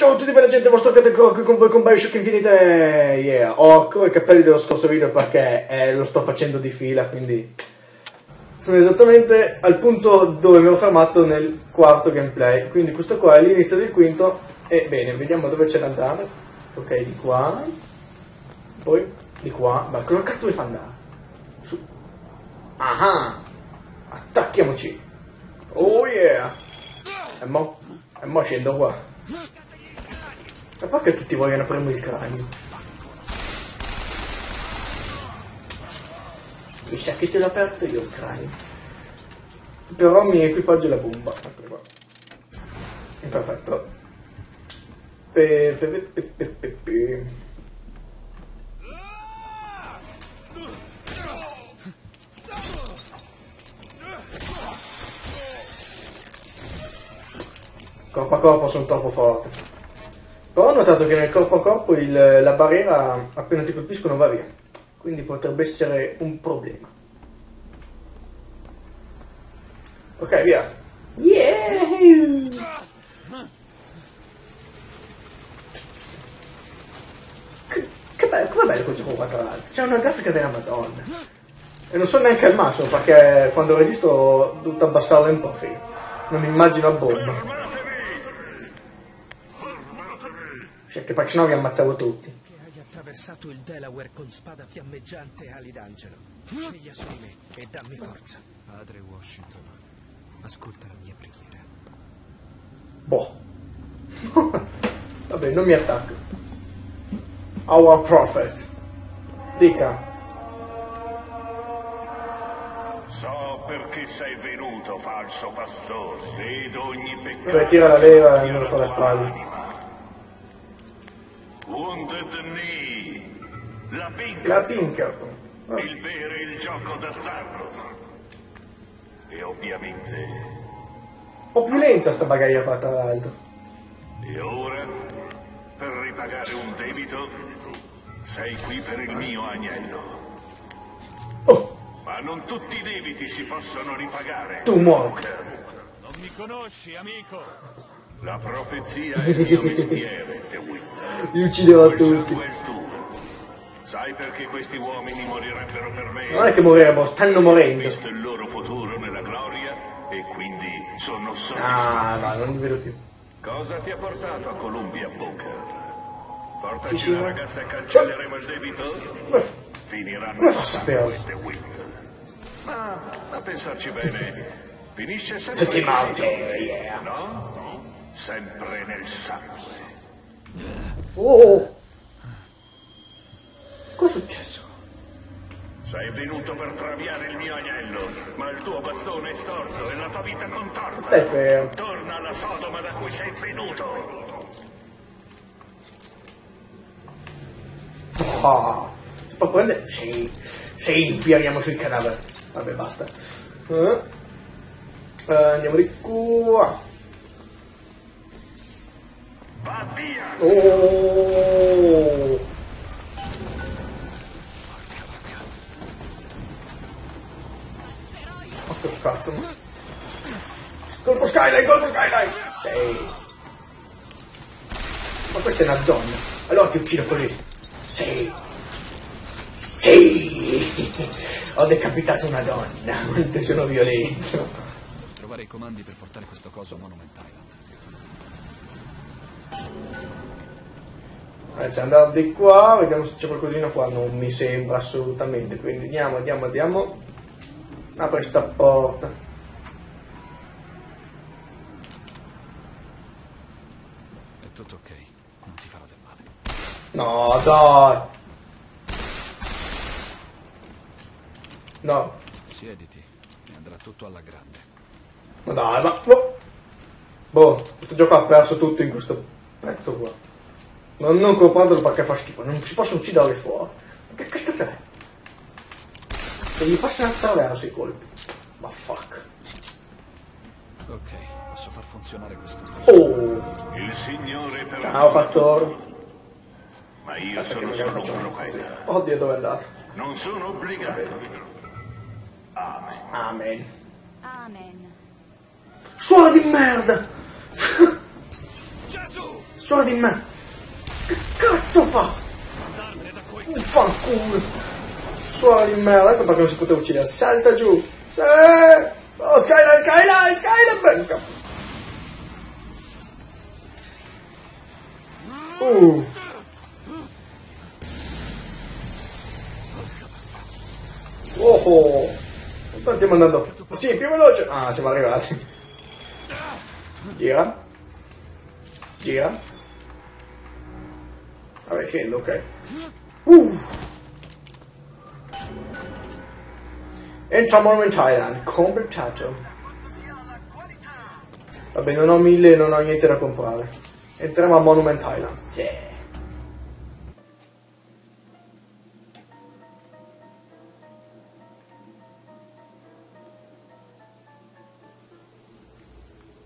Ciao a tutti bella gente, vostro Catecroc qui con voi con BioShock Infinite. Yeah, ho ancora i capelli dello scorso video perché lo sto facendo di fila, quindi sono esattamente al punto dove mi ero fermato nel quarto gameplay. Quindi questo qua è l'inizio del quinto. E bene, vediamo dove c'è da andare. Ok, di qua. Poi di qua. Ma cosa cazzo mi fa andare? Su. Ah, attacchiamoci. Oh yeah. E mo scendo qua. Ma perché tutti vogliono aprirmi il cranio? Mi sa che te l'ho aperto io il cranio. Però mi equipaggio la bomba. Ecco qua. È perfetto. Corpo a corpo sono troppo forte. Però ho notato che nel corpo a corpo la barriera appena ti colpiscono va via, quindi potrebbe essere un problema. Ok, via. Yeah! Com'è bello quel gioco qua, tra l'altro? C'è una grafica della madonna. E non so neanche al massimo perché quando registro ho dovuto abbassarla un po', figo. Non mi immagino a bomba. Cioè, che perché sennò vi ammazzavo tutti. Che hai attraversato il Delaware con spada fiammeggiante e ali d'angelo. Figlia su me e dammi forza. Padre Washington, ascolta la mia preghiera. Boh. Vabbè, non mi attacco. Our prophet. Dica. So perché sei venuto, falso pastore. Vedo ogni peccato. Retira la leva e non per la palla. La Pinkerton. Oh. Il vero è il gioco d'azzardo. E ovviamente un po' più lenta sta bagaglia qua, tra l'altro. E ora, per ripagare un debito, sei qui per il mio agnello. Oh. Ma non tutti i debiti si possono ripagare. Tu muori. Non mi conosci, amico. La profezia è il mio mestiere, DeWitt. Li uccideva tutti. Sai perché questi uomini morirebbero per me? Non è che morirebbero, stanno morendo. Ho visto il loro futuro nella gloria e quindi sono soddisfatto. Ah, ma non li vedo più. Cosa ti ha portato a Columbia, Booker? Portaci sì, la ragazza e cancelleremo il debito? Finiranno queste DeWitt. Ma a pensarci bene, finisce sempre tutti morti, yeah. No? Sempre nel sangue. Oh! Cos'è successo? Sei venuto per traviare il mio agnello, ma il tuo bastone è storto e la tua vita contorta. Dai, fermo. Torna alla Sodoma da cui sei venuto. Oh, si può prendere? Sì, sì, infiliamo sui cadaveri. Vabbè, basta. Andiamo di qua. Oh! Ma che cazzo! Colpo skyline, colpo skyline! Sì! Ma questa è una donna! Allora ti uccido così! Sì! Sì! Ho decapitato una donna! Quanto sono violento! Trovare i comandi per portare questo coso a Monument Island. Cioè, andiamo di qua, vediamo se c'è qualcosina qua. Non mi sembra assolutamente. Quindi andiamo, andiamo, andiamo. Apri sta porta. È tutto ok, non ti farò del male. No, dai. No. Siediti, andrà tutto alla grande. Ma dai, ma... Boh, questo gioco ha perso tutto in questo pezzo qua. Non comprandolo perché fa schifo, non si possono uccidere fuori. Ma che cazzo te? Se gli passano attraverso i colpi. Ma fuck. Ok, posso far funzionare questo. Oh! Il signore per... Ciao pastore. Ma io sono solo così. Oddio, dove è andato? Non sono obbligato. Amen. Amen. Amen. Suora di merda! Gesù! solo di me. Che cazzo fa? Fanculo. Suola di merda, ecco perché non si poteva uccidere. Salta giù. Sì. Oh, Skyline, Skyline, Skyline, venga. Oh, andiamo andando. Sì, più veloce. Ah, siamo arrivati. Gira. Gira. Vabbè, scendo, ok. Entra Monument Island, completato. Vabbè, non ho 1000, non ho niente da comprare. Entriamo a Monument Island, sì.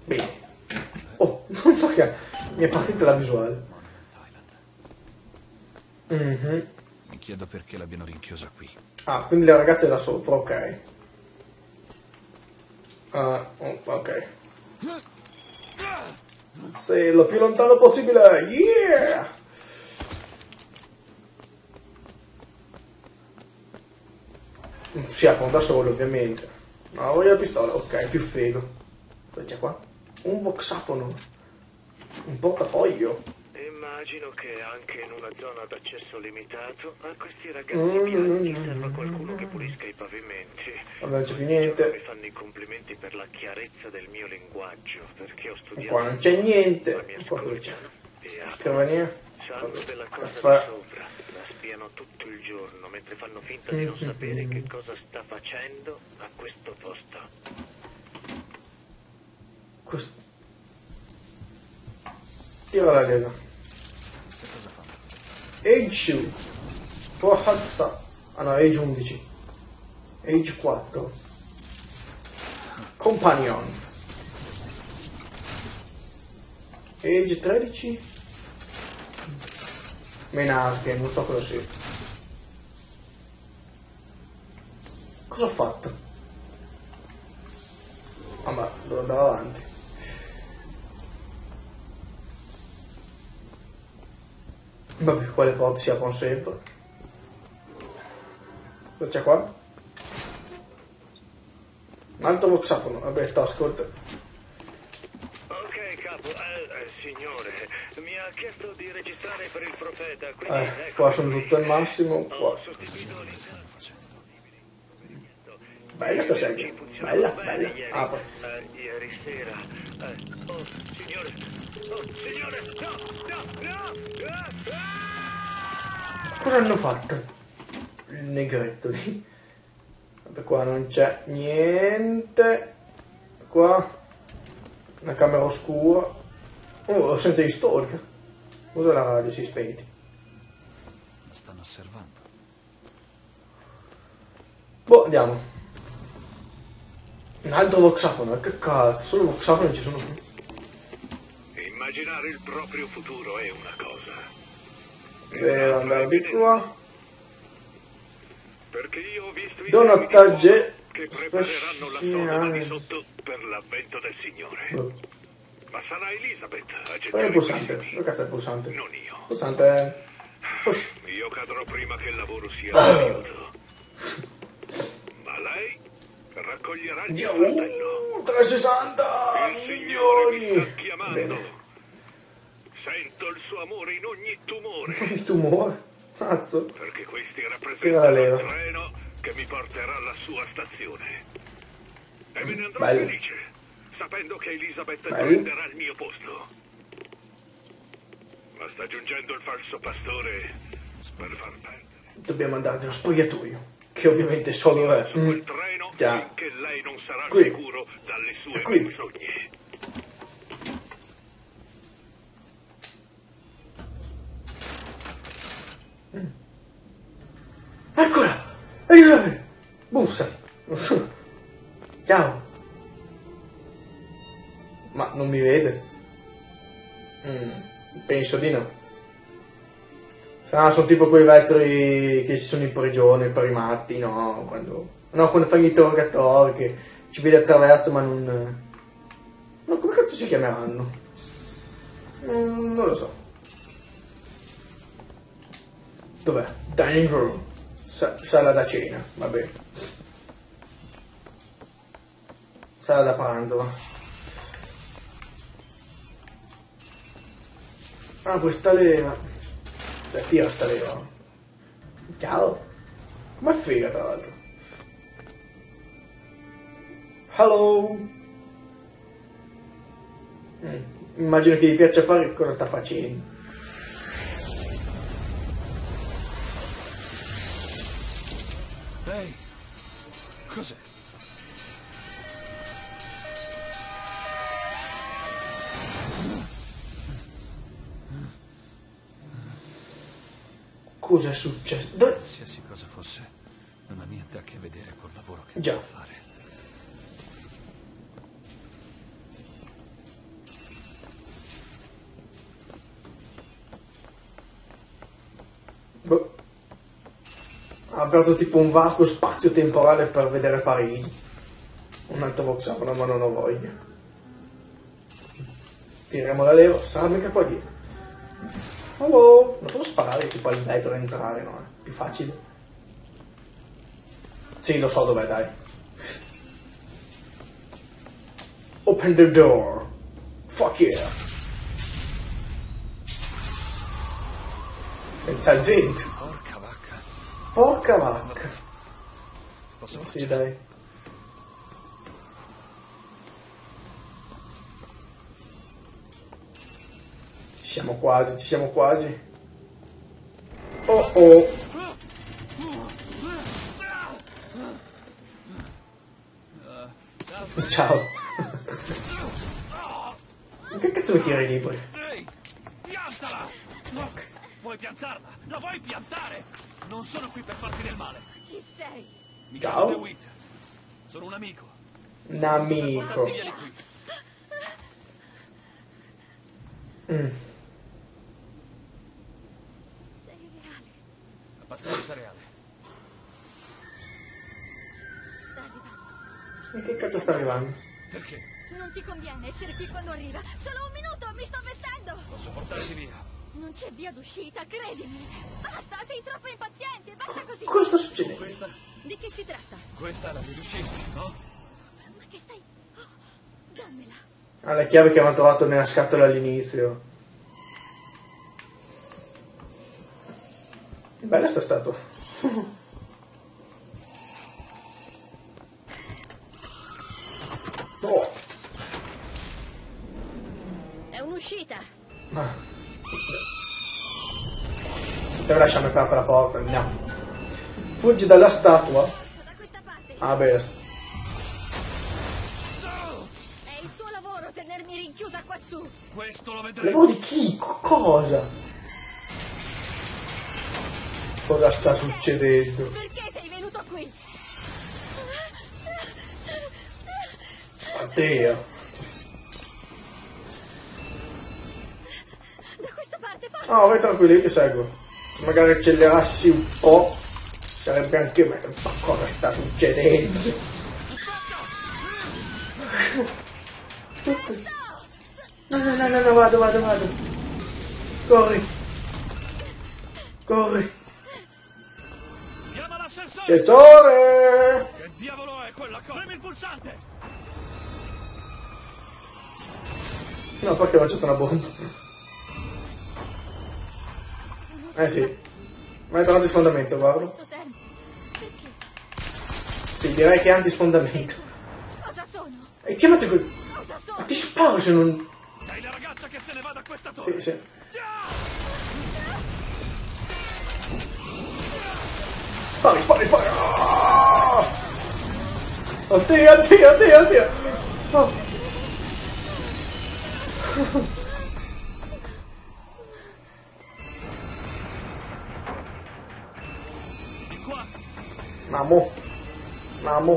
Bene. Oh, non perché mi è partita la visuale. Mi chiedo perché l'abbiano rinchiusa qui. Ah, quindi la ragazza è là sopra, ok. Ok. Sì, lo più lontano possibile. Yeah! Si apre da solo, ovviamente. No, voglio la pistola. Ok, più figo. Cosa c'è qua? Un voxafono. Un portafoglio. Immagino che anche in una zona d'accesso limitato a questi ragazzi bianchi serva qualcuno che pulisca i pavimenti. Vabbè, non c'è più niente. Mi fanno i complimenti per la chiarezza del mio linguaggio, perché ho studiato. Qua non c'è niente. Qua cosa c'è? Scrivania. Sanno della cosa di sopra. La spiano tutto il giorno mentre fanno finta di non sapere che cosa sta facendo a questo posto. Tira la lega. Age 2 forza. Ah no, age 11. Age 4 Companion. Age 13 Menarche, non so cosa sia. Cosa ho fatto? Vabbè, devo andare avanti. Vabbè, quale porte si aprono sempre. Cosa c'è qua? Un altro voxafono. Vabbè, sta, ascolta. Ok, capo. Signore, mi ha chiesto di registrare per il profeta. Quindi ecco qua sono tutto al massimo. Qua. Bella sta sedia. Bella, bella. Apri. Ieri sera. Oh, signore. Oh, signore, no, no, no! Cosa hanno fatto? Il negretto lì. Vabbè, qua non c'è niente. Qua una camera oscura. Oh, senza gli stalker. Usa la radio, si spenti. La stanno osservando. Boh, andiamo. Un altro voxafono, che cazzo, solo voxafoni ci sono qui. Immaginare il proprio futuro è una cosa. Devo andare di qua. Perché io ho visto i donatagge che prepareranno la sorella di sotto per l'avvento del Signore. Ma sarà Elizabeth a gettare il pulsante. Che cazzo è il pulsante? Non io. Pulsante. Push. Io cadrò prima che il lavoro sia finito. Ma lei raccoglierà il suo fratello. 360 milioni. Bene. Sento il suo amore in ogni tumore. Il tumore? Cazzo. Perché questi rappresentano il treno che mi porterà alla sua stazione. E me ne andrò felice, sapendo che Elizabeth prenderà il mio posto. Ma sta giungendo il falso pastore per far perdere. Dobbiamo andare nello spogliatoio, che ovviamente solo è su quel treno finché lei non sarà al sicuro dalle sue menzogne. Eccola! Aiutami! Bussa! Ciao! Ma non mi vede? Penso di no. Ah, sono tipo quei vetri che ci sono in prigione per i matti, no? Quando fai gli interrogatori che ci vede attraverso ma non... No, come cazzo si chiameranno? Non lo so. Dov'è? Dining room. Sala da cena, va bene. Sala da pranzo. Ah, questa leva. Cioè, tira sta leva. Ciao. Ma figa, tra l'altro. Hello. Immagino che gli piaccia fare cosa sta facendo. Ehi, cos'è? Cos'è successo? Qualsiasi cosa fosse, non ha niente a che vedere col lavoro che devo fare. Ha aperto tipo un varco spazio-temporale per vedere Parigi. Un altro voxafone, ma non ho voglia. Tiriamo la leva, sarà mica qua dietro. Oh, non posso sparare tipo al vetro e entrare, no? È più facile. Sì, lo so dov'è, dai. Open the door. Fuck yeah. Senza il vento. Porca vacca. Sì, dai. Ci siamo quasi, ci siamo quasi. Oh oh. Ciao. Che cazzo vuoi tirare i libri? Ehi, piantala! Vuoi piantarla? La vuoi piantare? Non sono qui per farti del male. Chi sei? Mi chiamo DeWitt. Sono un amico. Un amico. Sei reale. Abbastanza reale. Sta arrivando. E che cazzo sta arrivando? Perché? Non ti conviene essere qui quando arriva. Solo un minuto, mi sto vestendo. Posso portarti via? Non c'è via d'uscita, credimi. Basta, sei troppo impaziente, basta così. Cosa sta succedendo? Questa? Di che si tratta? Questa è la via d'uscita, no? Ma che stai... Oh, dammela. Ah, la chiave che avevamo trovato nella scatola all'inizio. Bella sta statua. Oh. È un'uscita. Ma... Devo lasciarmi aperta la porta, no. Fuggi dalla statua. Ah beh. È il suo lavoro tenermi rinchiusa qua su. Questo lo vedremo. Lavoro di chi? Cosa? Cosa sta succedendo? Perché sei venuto qui? Addio. No, vai tranquillo, io ti seguo. Se magari accelerassi un po', sarebbe anche meglio. Ma cosa sta succedendo? No, vado. Corri. Chiama l'assessore! Assessore! Che diavolo è quella cosa? Premi il pulsante! No, perché ho lanciato una bomba. Eh sì, ma è tornato di sfondamento, guarda. Sì, direi che è anti-sfondamento. Cosa sono? E chiamate qui. Ma ti sparo se non... Sei la ragazza che se ne va da questa torre. Sì. Spari. Oh! Oddio. Oh. Mamma.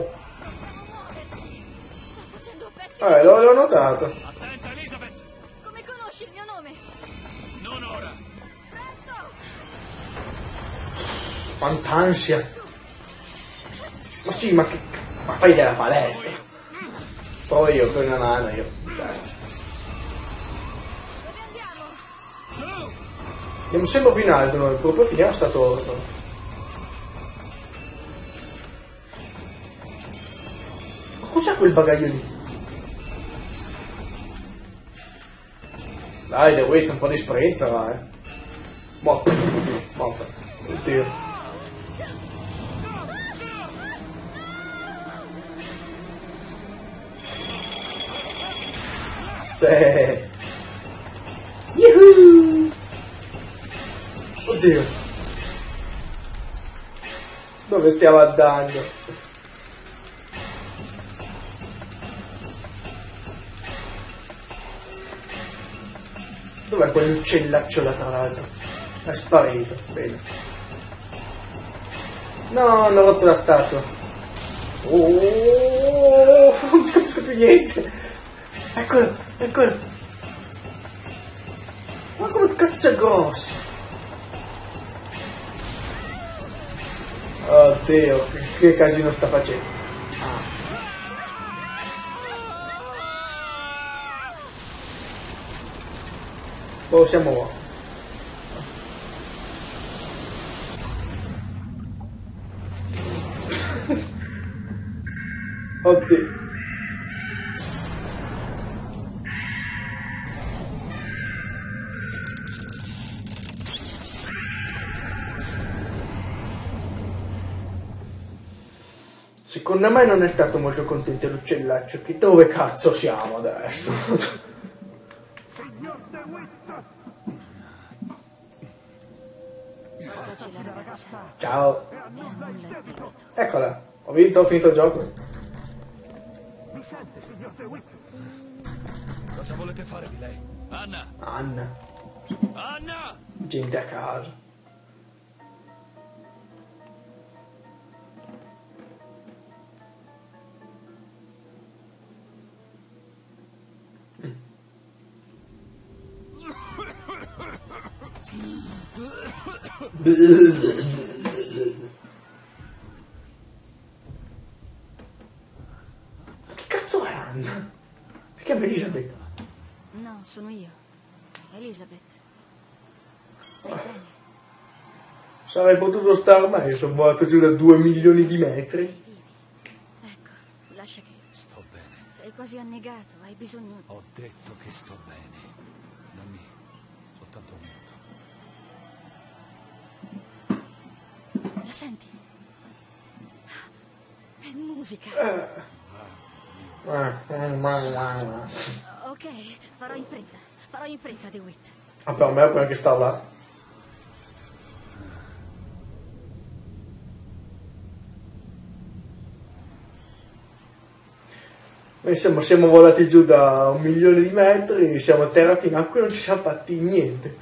L'ho notato. Attenta, Elizabeth. Come conosci il mio nome? Non ora. Presto. Quant'ansia. Ma sì, ma che... Ma fai della palestra. Poi io, con una mano, io. Dai. Dove andiamo? Andiamo sempre più in alto noi, poi finiamo sta torta. Ma cos'è quel bagaglio lì? Dai, DeWitt, un po' di sprint, va, Morta. Morta. Il tiro. Yuhu! Oddio! Dove stiamo andando? Dov'è quell'uccellaccio là tra l'altro? È sparito, bene. No, hanno rotto la statua. Oh, non capisco più niente. Eccolo! Eccolo! Ma come cazzo è grosso! Oddio, che casino sta facendo! Oh, siamo qua! Oddio! Secondo me non è stato molto contento l'uccellaccio. Che dove cazzo siamo adesso? Ciao. Eccola. Ho vinto, ho finito il gioco. Cosa volete fare di lei? Anna. Anna. Anna. Gente a caso. Ma che cazzo è Anna? Perché è Elizabeth? No, sono io. Elizabeth. Stai bene? Sarei potuto star mai, sono morto giù da 2 milioni di metri. Ecco, lascia che... Sto bene. Sei quasi annegato, hai bisogno... Ho detto che sto bene. Dammi soltanto un minuto. La senti? È musica. Ok, farò in fretta. Farò in fretta, DeWitt. Ah, per me è quella che sta là. Noi siamo volati giù da 1 milione di metri, siamo atterrati in acqua e non ci siamo fatti niente.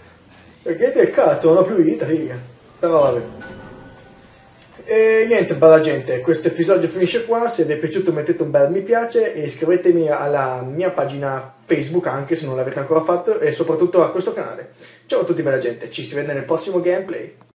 Perché del cazzo, non ho più vita, riga. Però vabbè. E niente, bella gente, questo episodio finisce qua. Se vi è piaciuto mettete un bel mi piace e iscrivetemi alla mia pagina Facebook anche se non l'avete ancora fatto e soprattutto a questo canale. Ciao a tutti bella gente, ci si vede nel prossimo gameplay.